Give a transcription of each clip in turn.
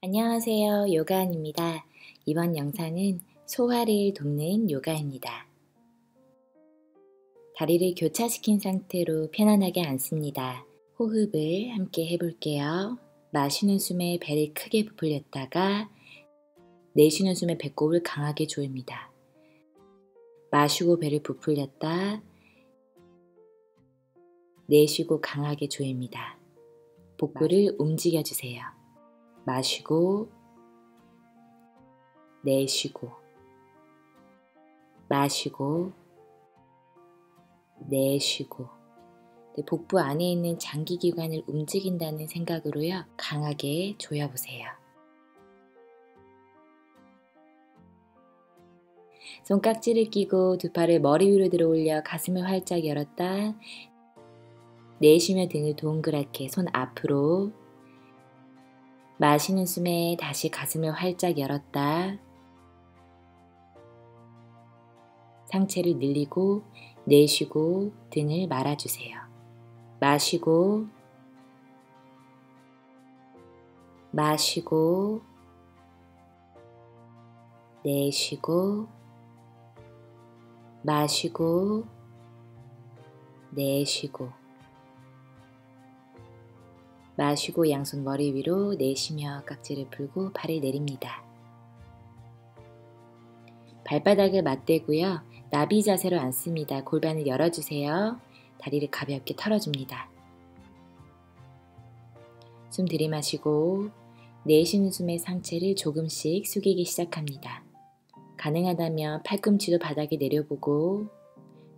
안녕하세요. 요가입니다. 이번 영상은 소화를 돕는 요가입니다. 다리를 교차시킨 상태로 편안하게 앉습니다. 호흡을 함께 해볼게요. 마시는 숨에 배를 크게 부풀렸다가 내쉬는 숨에 배꼽을 강하게 조입니다. 마시고 배를 부풀렸다 내쉬고 강하게 조입니다. 복부를 움직여주세요. 마시고 내쉬고 마시고 내쉬고 복부 안에 있는 장기기관을 움직인다는 생각으로요. 강하게 조여보세요. 손깍지를 끼고 두 팔을 머리 위로 들어 올려 가슴을 활짝 열었다 내쉬며 등을 동그랗게 손 앞으로 마시는 숨에 다시 가슴을 활짝 열었다. 상체를 늘리고 내쉬고 등을 말아주세요. 마시고 마시고 내쉬고 마시고 내쉬고 마시고 양손 머리 위로 내쉬며 깍지를 풀고 팔을 내립니다. 발바닥을 맞대고요. 나비 자세로 앉습니다. 골반을 열어주세요. 다리를 가볍게 털어줍니다. 숨 들이마시고 내쉬는 숨에 상체를 조금씩 숙이기 시작합니다. 가능하다면 팔꿈치도 바닥에 내려보고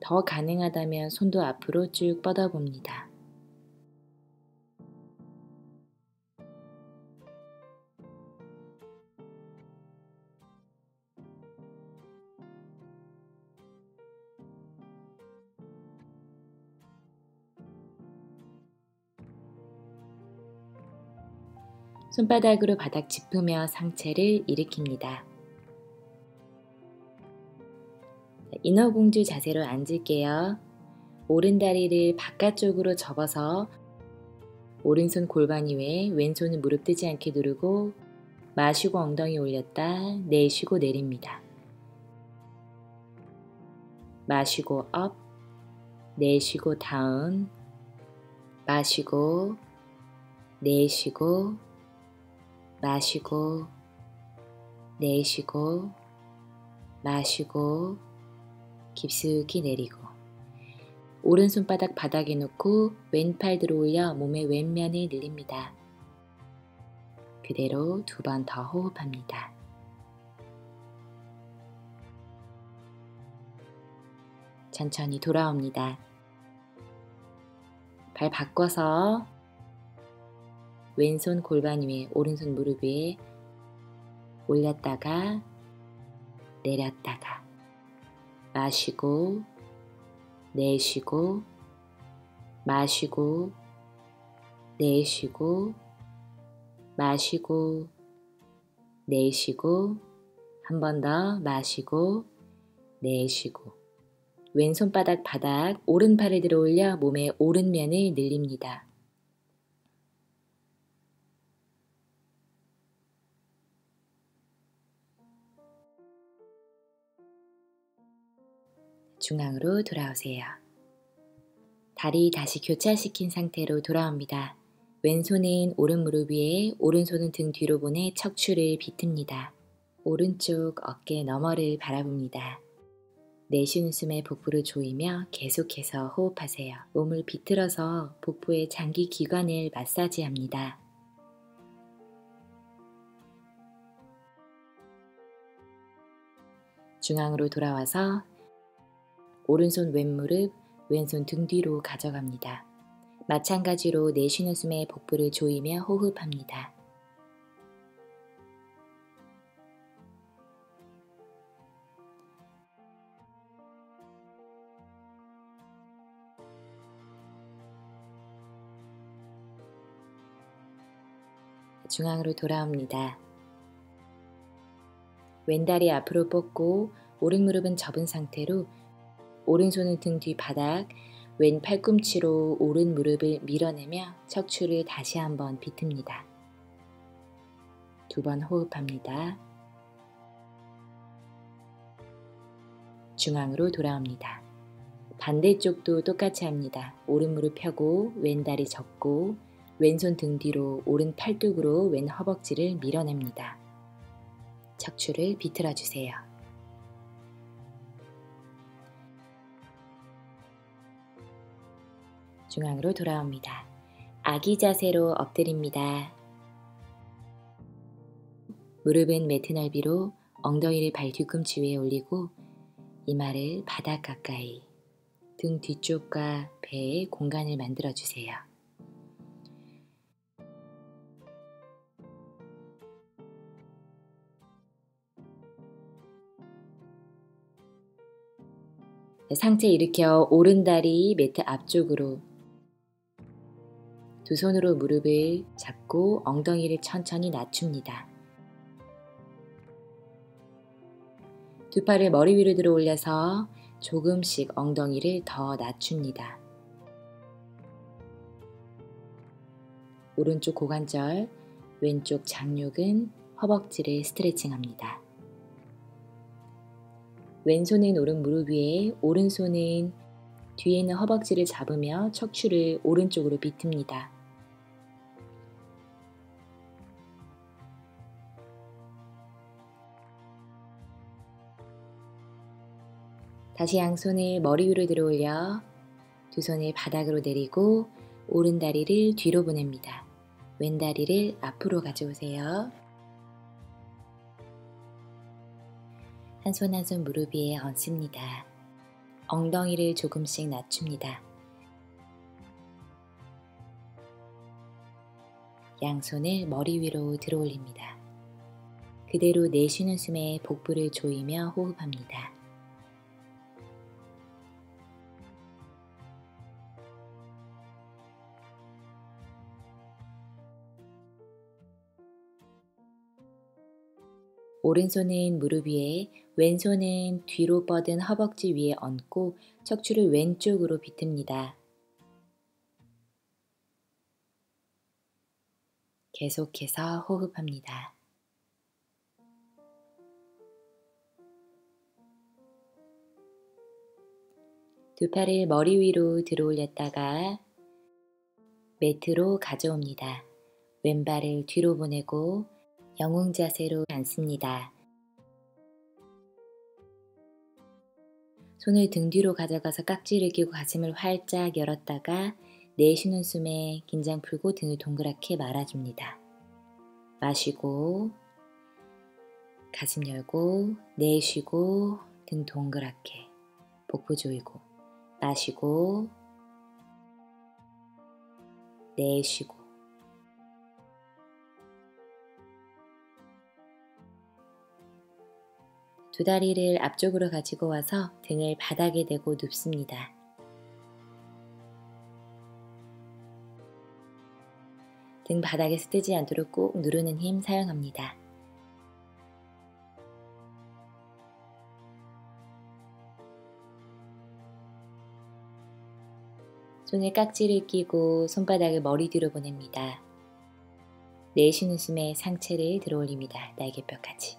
더 가능하다면 손도 앞으로 쭉 뻗어봅니다. 손바닥으로 바닥 짚으며 상체를 일으킵니다. 인어공주 자세로 앉을게요. 오른 다리를 바깥쪽으로 접어서 오른손 골반 위에 왼손은 무릎 뜨지 않게 누르고 마시고 엉덩이 올렸다 내쉬고 내립니다. 마시고 업 내쉬고 다운 마시고 내쉬고 마시고 내쉬고 마시고 깊숙이 내리고 오른손바닥 바닥에 놓고 왼팔 들어 올려 몸의 왼면을 늘립니다. 그대로 두 번 더 호흡합니다. 천천히 돌아옵니다. 발 바꿔서 왼손 골반 위에 오른손 무릎 위에 올렸다가 내렸다가 마시고 내쉬고 마시고 내쉬고 마시고 내쉬고 한 번 더 마시고 내쉬고 왼손바닥 바닥 오른팔을 들어 올려 몸의 오른면을 늘립니다. 중앙으로 돌아오세요. 다리 다시 교차시킨 상태로 돌아옵니다. 왼손은 오른 무릎 위에, 오른손은 등 뒤로 보내 척추를 비틉니다. 오른쪽 어깨 너머를 바라봅니다. 내쉬는 숨에 복부를 조이며 계속해서 호흡하세요. 몸을 비틀어서 복부의 장기 기관을 마사지합니다. 중앙으로 돌아와서 오른손 왼무릎, 왼손 등 뒤로 가져갑니다. 마찬가지로 내쉬는 숨에 복부를 조이며 호흡합니다. 중앙으로 돌아옵니다. 왼다리 앞으로 뻗고 오른무릎은 접은 상태로 오른손은 등 뒤 바닥, 왼 팔꿈치로 오른 무릎을 밀어내며 척추를 다시 한번 비틉니다. 두 번 호흡합니다. 중앙으로 돌아옵니다. 반대쪽도 똑같이 합니다. 오른 무릎 펴고 왼 다리 접고 왼손 등 뒤로 오른 팔뚝으로 왼 허벅지를 밀어냅니다. 척추를 비틀어주세요. 중앙으로 돌아옵니다. 아기 자세로 엎드립니다. 무릎은 매트 넓이로 엉덩이를 발 뒤꿈치 위에 올리고 이마를 바닥 가까이, 등 뒤쪽과 배에 공간을 만들어주세요. 상체 일으켜 오른 다리 매트 앞쪽으로 두 손으로 무릎을 잡고 엉덩이를 천천히 낮춥니다. 두 팔을 머리 위로 들어 올려서 조금씩 엉덩이를 더 낮춥니다. 오른쪽 고관절, 왼쪽 장육은 허벅지를 스트레칭합니다. 왼손은 오른 무릎 위에, 오른손은 뒤에 있는 허벅지를 잡으며 척추를 오른쪽으로 비틉니다. 다시 양손을 머리 위로 들어 올려 두 손을 바닥으로 내리고 오른 다리를 뒤로 보냅니다. 왼 다리를 앞으로 가져오세요. 한 손 한 손 무릎 위에 얹습니다. 엉덩이를 조금씩 낮춥니다. 양손을 머리 위로 들어 올립니다. 그대로 내쉬는 숨에 복부를 조이며 호흡합니다. 오른손은 무릎 위에, 왼손은 뒤로 뻗은 허벅지 위에 얹고 척추를 왼쪽으로 비틉니다. 계속해서 호흡합니다. 두 팔을 머리 위로 들어 올렸다가 매트로 가져옵니다. 왼발을 뒤로 보내고 영웅 자세로 앉습니다. 손을 등 뒤로 가져가서 깍지를 끼고 가슴을 활짝 열었다가 내쉬는 숨에 긴장 풀고 등을 동그랗게 말아줍니다. 마시고 가슴 열고 내쉬고 등 동그랗게 복부 조이고 마시고 내쉬고 두 다리를 앞쪽으로 가지고 와서 등을 바닥에 대고 눕습니다. 등 바닥에서 뜨지 않도록 꼭 누르는 힘 사용합니다. 손에 깍지를 끼고 손바닥을 머리 뒤로 보냅니다. 내쉬는 숨에 상체를 들어 올립니다. 날개뼈까지.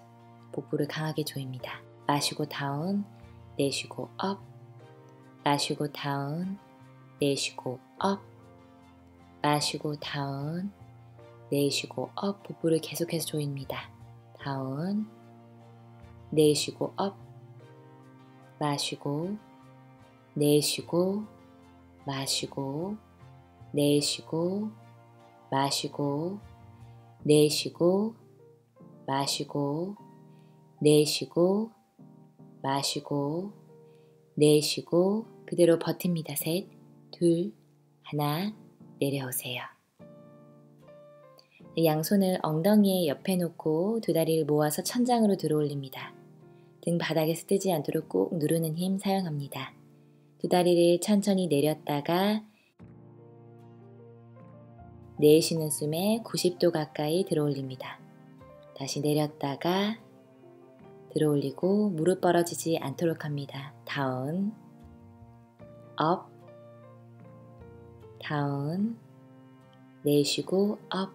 복부를 강하게 조입니다. 마시고 다운, 내쉬고 업, 마시고 다운, 내쉬고 업, 마시고 다운, 내쉬고 업, 복부를 계속해서 조입니다. 다운, 내쉬고 업, 마시고, 내쉬고, 마시고, 내쉬고, 마시고, 내쉬고, 마시고, 내쉬고 마시고 내쉬고 그대로 버팁니다. 셋, 둘, 하나 내려오세요. 양손을 엉덩이에 옆에 놓고 두 다리를 모아서 천장으로 들어 올립니다. 등 바닥에서 뜨지 않도록 꼭 누르는 힘 사용합니다. 두 다리를 천천히 내렸다가 내쉬는 숨에 90도 가까이 들어 올립니다. 다시 내렸다가 들어 올리고 무릎 벌어지지 않도록 합니다. 다운, 업, 다운, 내쉬고 업,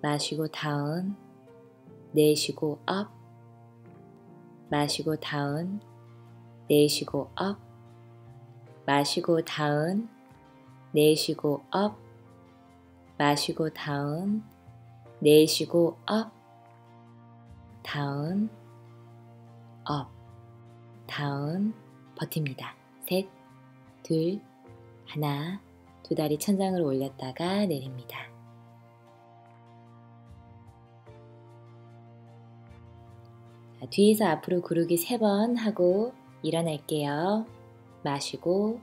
마시고 다운, 내쉬고 업, 마시고 다운, 내쉬고 업, 마시고 다운, 내쉬고 업, 마시고 다운, 내쉬고 업, 다운, 업, 다운, 버팁니다. 셋, 둘, 하나, 두 다리 천장을 올렸다가 내립니다. 자, 뒤에서 앞으로 구르기 3번 하고 일어날게요. 마시고,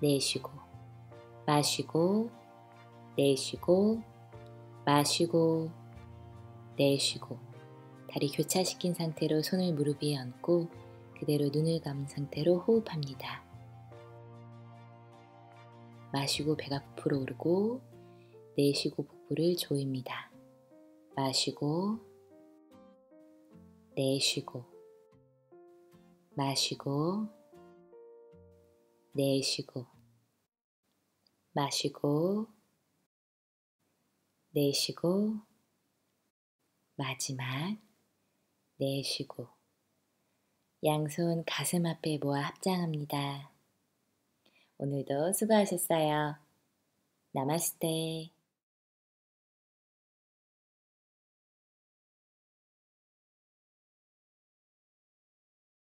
내쉬고, 마시고, 내쉬고, 마시고, 내쉬고. 다리 교차시킨 상태로 손을 무릎 위에 얹고 그대로 눈을 감은 상태로 호흡합니다. 마시고 배가 부풀어 오르고, 내쉬고 복부를 조입니다. 마시고, 내쉬고, 마시고, 내쉬고, 마시고, 내쉬고, 마지막, 내쉬고. 양손 가슴 앞에 모아 합장합니다. 오늘도 수고하셨어요. 나마스테.